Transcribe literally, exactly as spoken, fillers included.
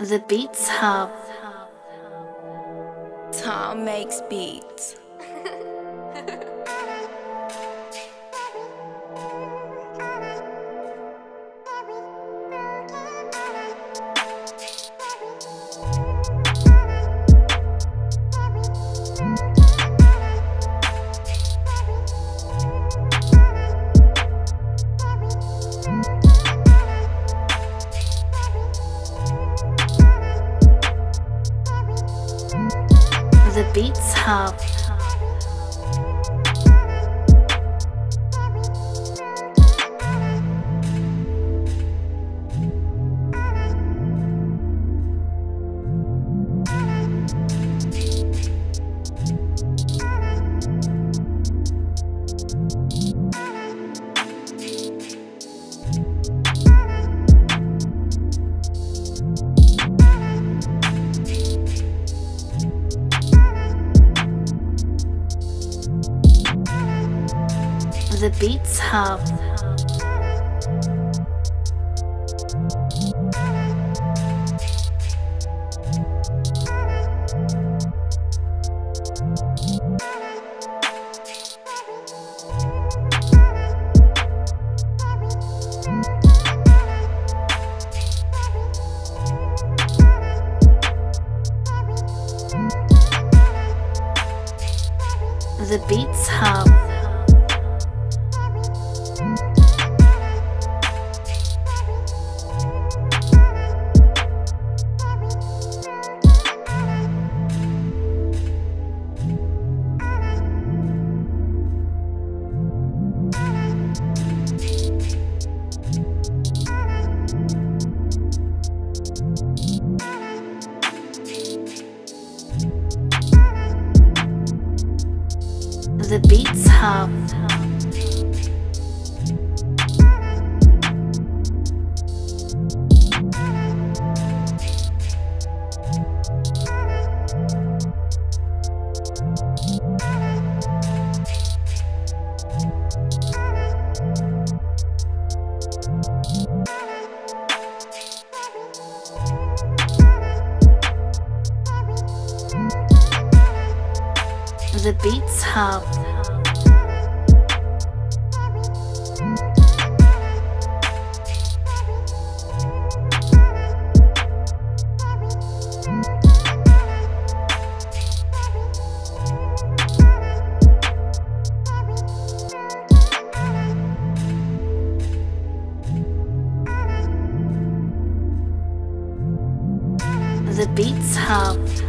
The Beatz Hub. Tom makes beats. The Beatz Hub. The Beatz Hub. The Beatz Hub. The Beatz Hub. The Beatz Hub. The Beatz Hub.